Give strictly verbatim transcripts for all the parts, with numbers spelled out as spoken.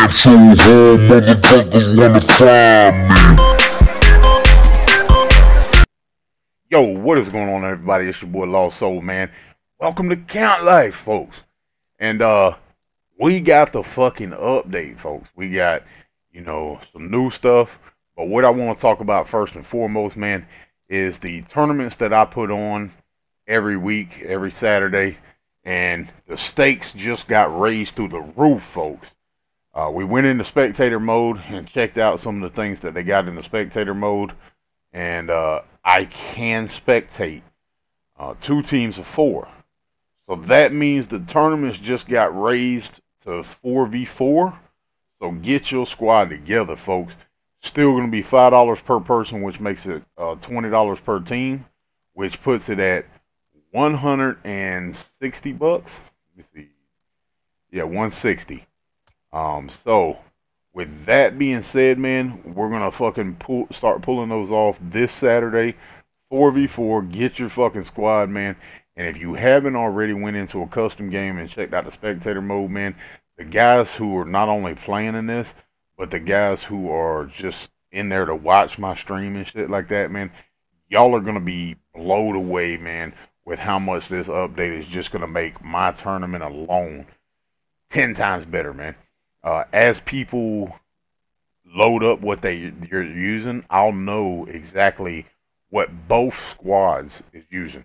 have two whole motherfuckers wanna find me. Yo, what is going on, everybody? It's your boy Lost Soul, man. Welcome to Count Life, folks. And uh, we got the fucking update, folks. We got, you know, some new stuff. But what I want to talk about first and foremost, man, is the tournaments that I put on every week, every Saturday. And the stakes just got raised through the roof, folks. Uh, we went into spectator mode and checked out some of the things that they got in the spectator mode. And uh, I can spectate uh, two teams of four. So that means the tournaments just got raised to four v four. So get your squad together, folks. Still going to be five dollars per person, which makes it uh, twenty dollars per team, which puts it at one hundred sixty bucks. Let me see. Yeah, one sixty. Um, so with that being said, man, we're gonna fucking pull, start pulling those off this Saturday, four v four. Get your fucking squad, man. And if you haven't already went into a custom game and checked out the spectator mode, man, the guys who are not only playing in this, but the guys who are just in there to watch my stream and shit like that, man, y'all are gonna be blown away, man, with how much this update is just going to make my tournament alone ten times better, man. Uh, as people load up what they, you're using, I'll know exactly what both squads is using.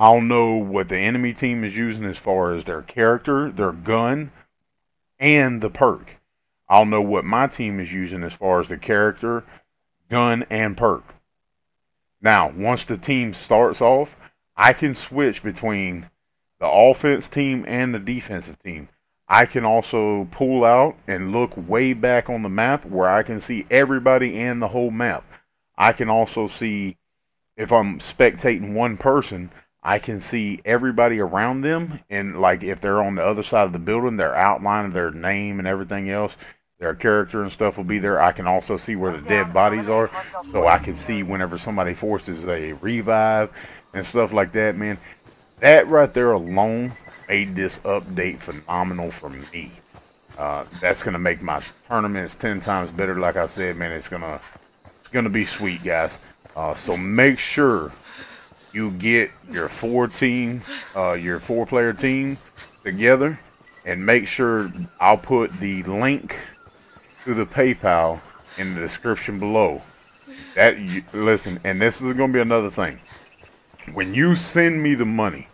I'll know what the enemy team is using as far as their character, their gun, and the perk. I'll know what my team is using as far as the character, gun, and perk. Now, once the team starts off, I can switch between the offense team and the defensive team. I can also pull out and look way back on the map where I can see everybody and the whole map. I can also see, if I'm spectating one person, I can see everybody around them. And like if they're on the other side of the building, their outline of their name and everything else, their character and stuff will be there. I can also see where the dead bodies are. So I can see whenever somebody forces a revive and stuff like that, man. That right there alone made this update phenomenal for me. Uh, that's gonna make my tournaments ten times better. Like I said, man, it's gonna it's gonna be sweet, guys. Uh, so make sure you get your four team, uh, your four-player team together, and make sure I'll put the link to the PayPal in the description below. That you, listen, and this is gonna be another thing. When you send me the money,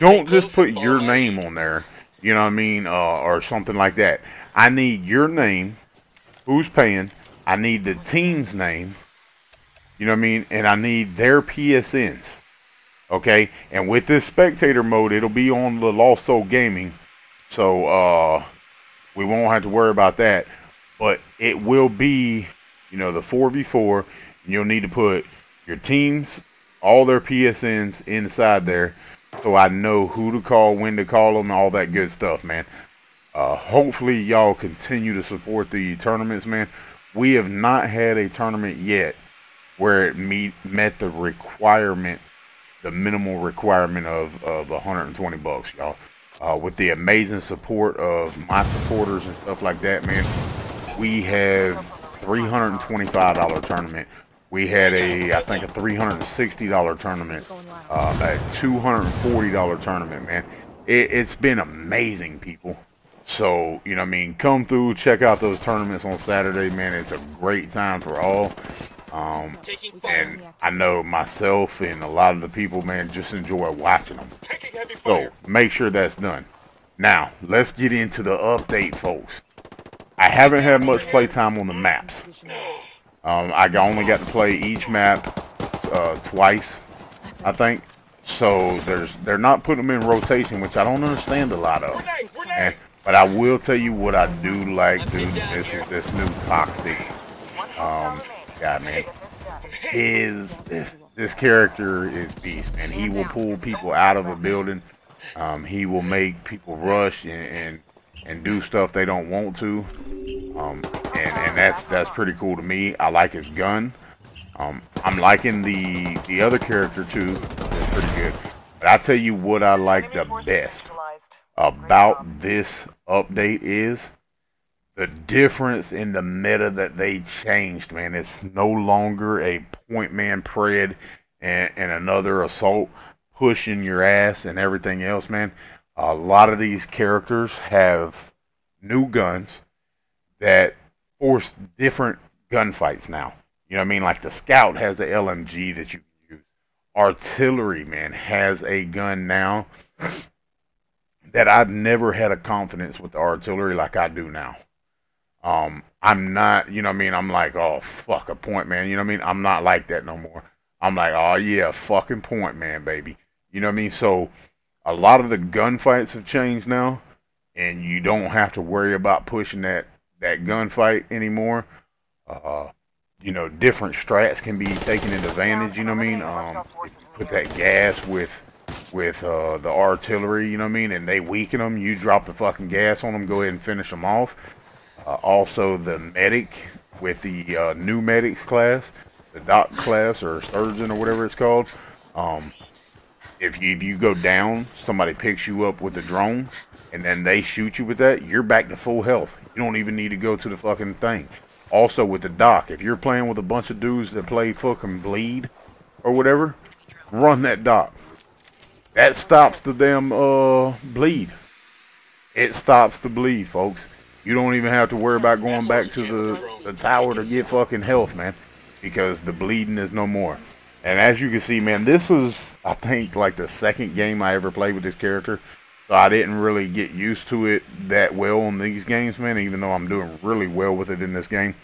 don't just put your name on there, you know what I mean, uh, or something like that. I need your name, who's paying, I need the team's name, you know what I mean, and I need their P S Ns, okay? And with this spectator mode, it'll be on the Lost Soul Gaming, so uh, we won't have to worry about that, but it will be, you know, the four v four, and you'll need to put your team's, all their P S Ns inside there, so I know who to call, when to call them, all that good stuff, man. Uh, hopefully y'all continue to support the tournaments, man. We have not had a tournament yet where it meet, met the requirement, the minimal requirement of, of one hundred twenty bucks, y'all. Uh, with the amazing support of my supporters and stuff like that, man, we have three hundred twenty-five dollar tournament. We had a, I think, a three hundred sixty dollar tournament, uh, a two hundred forty dollar tournament, man. It, it's been amazing, people. So, you know what I mean, come through, check out those tournaments on Saturday, man. It's a great time for all. Um, and I know myself and a lot of the people, man, just enjoy watching them. So, make sure that's done. Now, let's get into the update, folks. I haven't had much playtime on the maps. Um, I only got to play each map uh, twice, I think. So there's they're not putting them in rotation, which I don't understand a lot of. And, but I will tell you what I do like, dude. This is this new toxic um, guy, man. His this character is beast, man. He will pull people out of a building. Um, he will make people rush and, and and do stuff they don't want to. Um, and, and that's that's pretty cool to me. I like his gun. Um, I'm liking the the other character too. It's pretty good. But I tell you what I like the best about this update is the difference in the meta that they changed, man. It's no longer a point man pred and, and another assault pushing your ass and everything else, man. A lot of these characters have new guns that force different gunfights now. You know what I mean? Like the Scout has the L M G that you use. Artillery, man, has a gun now that I've never had a confidence with the artillery like I do now. Um, I'm not, you know what I mean? I'm like, oh, fuck a point, man. You know what I mean? I'm not like that no more. I'm like, oh, yeah, fucking point, man, baby. You know what I mean? So a lot of the gunfights have changed now, and you don't have to worry about pushing that, that gunfight anymore. Uh, you know, different strats can be taken advantage, you know what I mean? Um, put that gas with... with uh, the artillery, you know what I mean, and they weaken them, you drop the fucking gas on them, go ahead and finish them off. Uh, also the medic with the uh, new medics class, the doc class or surgeon or whatever it's called, um, if, you, if you go down, somebody picks you up with a drone and then they shoot you with that, you're back to full health. You don't even need to go to the fucking thing. Also with the doc, if you're playing with a bunch of dudes that play fucking bleed or whatever, run that doc. That stops the damn uh, bleed. It stops the bleed, folks. You don't even have to worry about going back to the, the tower to get fucking health, man. Because the bleeding is no more. And as you can see, man, this is, I think, like the second game I ever played with this character. So I didn't really get used to it that well in these games, man. Even though I'm doing really well with it in this game.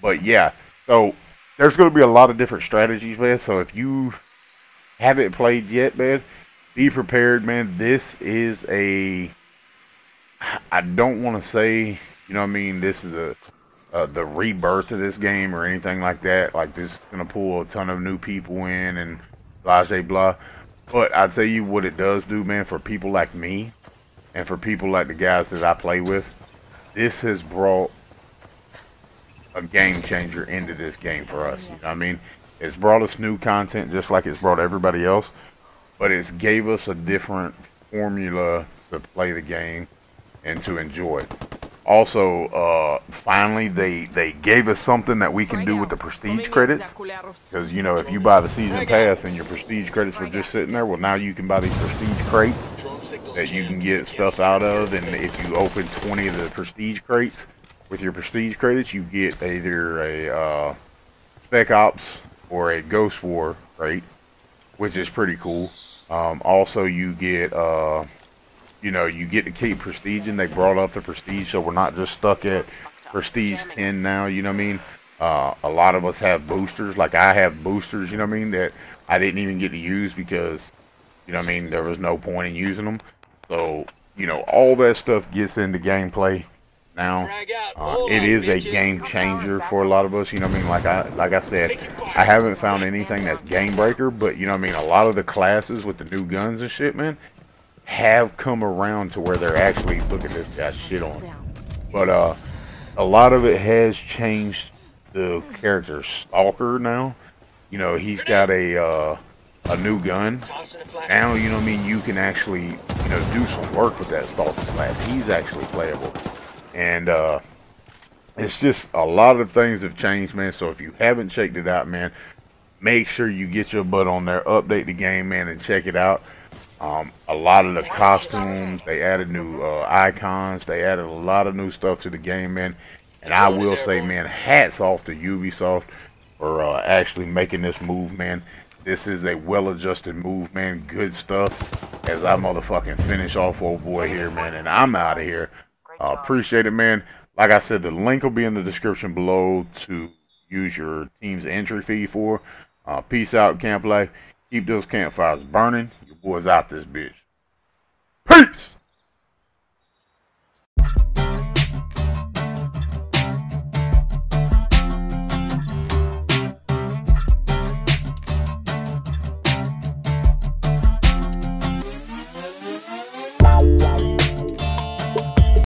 But yeah, so there's going to be a lot of different strategies, man. So if you... haven't played yet, man, be prepared, man. This is a, I don't want to say, you know what I mean, this is a, uh, the rebirth of this game or anything like that. Like, this is going to pull a ton of new people in and blah, blah, blah. But I tell you what it does do, man, for people like me and for people like the guys that I play with, this has brought a game changer into this game for us, you know what I mean? It's brought us new content just like it's brought everybody else, but it's gave us a different formula to play the game and to enjoy it. Also, uh, finally, they, they gave us something that we can do with the prestige credits. Because, you know, if you buy the season pass and your prestige credits were just sitting there, well, now you can buy these prestige crates that you can get stuff out of. And if you open twenty of the prestige crates, with your prestige credits, you get either a uh, Spec Ops or a Ghost War crate, which is pretty cool. Um, also, you get, uh, you know, you get to keep prestige, and they brought up the prestige, so we're not just stuck at prestige ten now, you know what I mean? Uh, a lot of us have boosters, like I have boosters, you know what I mean, that I didn't even get to use because, you know what I mean, there was no point in using them. So, you know, all that stuff gets into gameplay. Now uh, it is a game changer for a lot of us, you know what I mean? Like I like I said, I haven't found anything that's game breaker, but you know what I mean, a lot of the classes with the new guns and shit, man, have come around to where they're actually looking this guy's shit on. But uh a lot of it has changed the character. Stalker now, you know, he's got a uh a new gun. Now, you know what I mean, you can actually, you know, do some work with that Stalker class. He's actually playable. And uh, it's just a lot of things have changed, man. So if you haven't checked it out, man, make sure you get your butt on there, update the game, man, and check it out. Um, a lot of the costumes, they added new uh, icons, they added a lot of new stuff to the game, man. And I will say, man, hats off to Ubisoft for uh, actually making this move, man. This is a well-adjusted move, man. Good stuff. As I motherfucking finish off old boy here, man, and I'm out of here. Uh, appreciate it, man. Like I said, the link will be in the description below to use your team's entry fee for. Uh, peace out, Camp Life. Keep those campfires burning. Your boy's out this bitch. Peace!